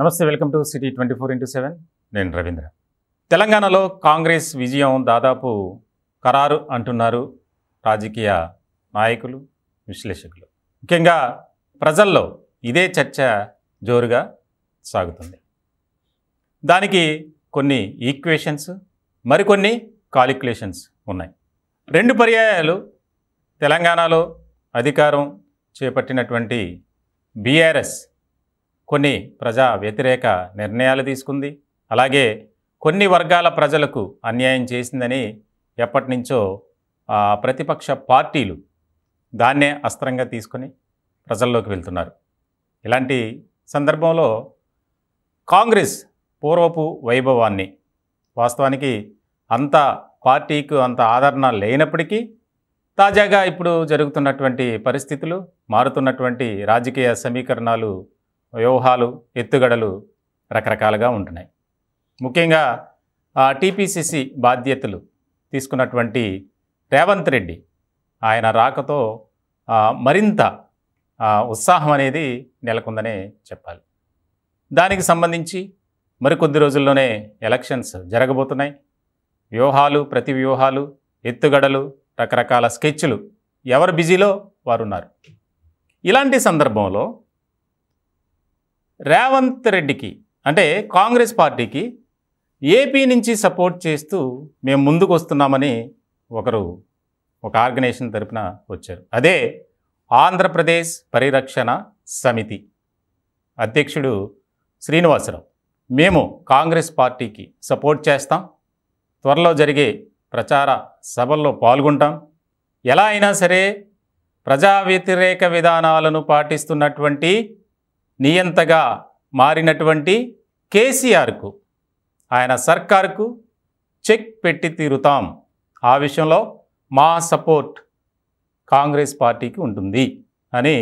నమస్తే welcome to city 24x7 నేను రవీంద్ర. తెలంగాణలో కాంగ్రెస్ విజయం దాదాపు ఖరారు అంటున్నారు రాజకీయ నాయకులు, విశ్లేషకులు. ముఖ్యంగా ప్రజల్లో ఇదే చర్చ జోరుగా సాగుతుంది. దానికి కొన్ని ఈక్వేషన్స్, మరికొన్ని కాలిక్యులేషన్స్ ఉన్నాయి. రెండు పర్యాయాలు తెలంగాణలో అధికారం చేపట్టినటువంటి బీఆర్ఎస్ కొన్ని ప్రజా వ్యతిరేక నిర్ణయాలు తీసుకుంది, అలాగే కొన్ని వర్గాల ప్రజలకు అన్యాయం చేసిందని ఎప్పటి నుంచో ప్రతిపక్ష పార్టీలు దాన్నే అస్త్రంగా తీసుకొని ప్రజల్లోకి వెళ్తున్నారు. ఇలాంటి సందర్భంలో కాంగ్రెస్ పూర్వపు వైభవాన్ని, వాస్తవానికి అంత పార్టీకి అంత ఆదరణ లేనప్పటికీ తాజాగా ఇప్పుడు జరుగుతున్నటువంటి పరిస్థితులు, మారుతున్నటువంటి రాజకీయ సమీకరణాలు, వ్యూహాలు, ఎత్తుగడలు రకరకాలుగా ఉంటున్నాయి. ముఖ్యంగా టీపీసీసీ బాధ్యతలు తీసుకున్నటువంటి రేవంత్ రెడ్డి ఆయన రాకతో మరింత ఉత్సాహం అనేది నెలకొందనే చెప్పాలి. దానికి సంబంధించి మరికొద్ది రోజుల్లోనే ఎలక్షన్స్ జరగబోతున్నాయి. వ్యూహాలు, ప్రతి వ్యూహాలు, ఎత్తుగడలు, రకరకాల స్కెచ్లు, ఎవరు బిజీలో వారున్నారు. ఇలాంటి సందర్భంలో రేవంత్ రెడ్డికి, అంటే కాంగ్రెస్ పార్టీకి ఏపీ నుంచి సపోర్ట్ చేస్తూ మేము ముందుకు వస్తున్నామని ఒక ఆర్గనైజేషన్ తరపున వచ్చారు. అదే ఆంధ్రప్రదేశ్ పరిరక్షణ సమితి అధ్యక్షుడు శ్రీనివాసరావు. మేము కాంగ్రెస్ పార్టీకి సపోర్ట్ చేస్తాం, త్వరలో జరిగే ప్రచార సభల్లో పాల్గొంటాం, ఎలా అయినా సరే ప్రజా వ్యతిరేక విధానాలను పాటిస్తున్నటువంటి నియంతగా మారినటువంటి కేసీఆర్కు, ఆయన సర్కార్కు చెక్ పెట్టి తీరుతాం. ఆ విషయంలో మా సపోర్ట్ కాంగ్రెస్ పార్టీకి ఉంటుంది అని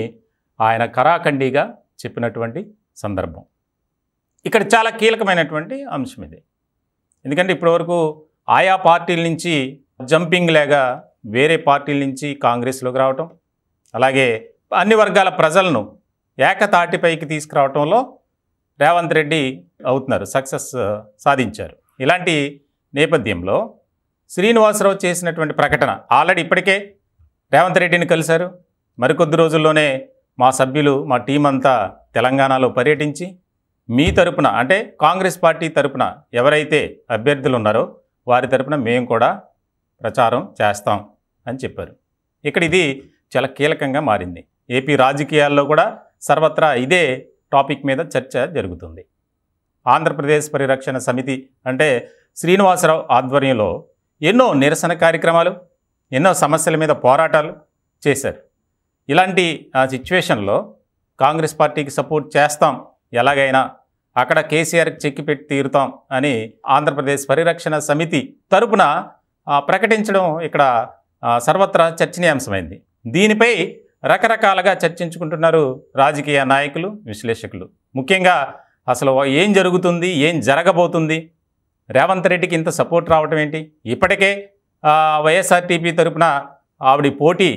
ఆయన కరాఖండిగా చెప్పినటువంటి సందర్భం. ఇక్కడ చాలా కీలకమైనటువంటి అంశం ఇది. ఎందుకంటే ఇప్పటివరకు ఆయా పార్టీల నుంచి జంపింగ్ లేగా వేరే పార్టీల నుంచి కాంగ్రెస్లోకి రావటం, అలాగే అన్ని వర్గాల ప్రజలను ఏకతాటిపైకి తీసుకురావటంలో రేవంత్ రెడ్డి అవుతున్నారు, సక్సెస్ సాధించారు. ఇలాంటి నేపథ్యంలో శ్రీనివాసరావు చేసినటువంటి ప్రకటన, ఆల్రెడీ ఇప్పటికే రేవంత్ రెడ్డిని కలిశారు, మరికొద్ది రోజుల్లోనే మా సభ్యులు, మా టీం అంతా తెలంగాణలో పర్యటించి మీ తరపున, అంటే కాంగ్రెస్ పార్టీ తరపున ఎవరైతే అభ్యర్థులు ఉన్నారో వారి తరపున మేము కూడా ప్రచారం చేస్తాం అని చెప్పారు. ఇక్కడ ఇది చాలా కీలకంగా మారింది. ఏపీ రాజకీయాల్లో కూడా సర్వత్రా ఇదే టాపిక్ మీద చర్చ జరుగుతుంది. ఆంధ్రప్రదేశ్ పరిరక్షణ సమితి అంటే శ్రీనివాసరావు ఆధ్వర్యంలో ఎన్నో నిరసన కార్యక్రమాలు, ఎన్నో సమస్యల మీద పోరాటాలు చేశారు. ఇలాంటి సిచ్యువేషన్లో కాంగ్రెస్ పార్టీకి సపోర్ట్ చేస్తాం, ఎలాగైనా అక్కడ కేసీఆర్కి చెక్కిపెట్టి తీరుతాం అని ఆంధ్రప్రదేశ్ పరిరక్షణ సమితి తరపున ప్రకటించడం ఇక్కడ సర్వత్రా చర్చనీయాంశమైంది. దీనిపై రకరకాలుగా చర్చించుకుంటున్నారు రాజకీయ నాయకులు, విశ్లేషకులు. ముఖ్యంగా అసలు ఏం జరుగుతుంది, ఏం జరగబోతుంది, రేవంత్ రెడ్డికి ఇంత సపోర్ట్ రావటం ఏంటి, ఇప్పటికే వైఎస్ఆర్టీపీ తరపున ఆవిడ పోటీ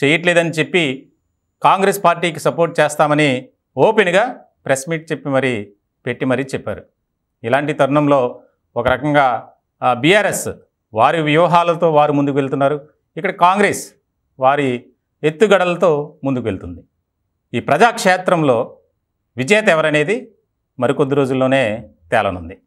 చేయట్లేదని చెప్పి కాంగ్రెస్ పార్టీకి సపోర్ట్ చేస్తామని ఓపెన్గా ప్రెస్ మీట్ పెట్టి మరీ చెప్పారు. ఇలాంటి తరుణంలో ఒక రకంగా బీఆర్ఎస్ వారి వ్యూహాలతో వారు ముందుకు వెళ్తున్నారు, ఇక్కడ కాంగ్రెస్ వారి ఎత్తుగడలతో ముందుకు వెళ్తుంది. ఈ ప్రజాక్షేత్రంలో విజేత ఎవరనేది మరికొద్ది రోజుల్లోనే తేలనుంది.